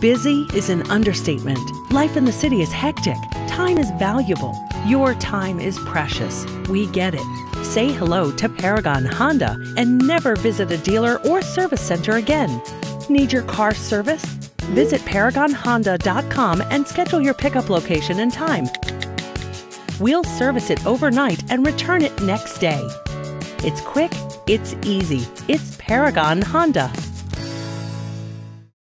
Busy is an understatement. Life in the city is hectic. Time is valuable. Your time is precious. We get it. Say hello to Paragon Honda and never visit a dealer or service center again. Need your car serviced? Visit ParagonHonda.com and schedule your pickup location and time. We'll service it overnight and return it next day. It's quick, it's easy, it's Paragon Honda.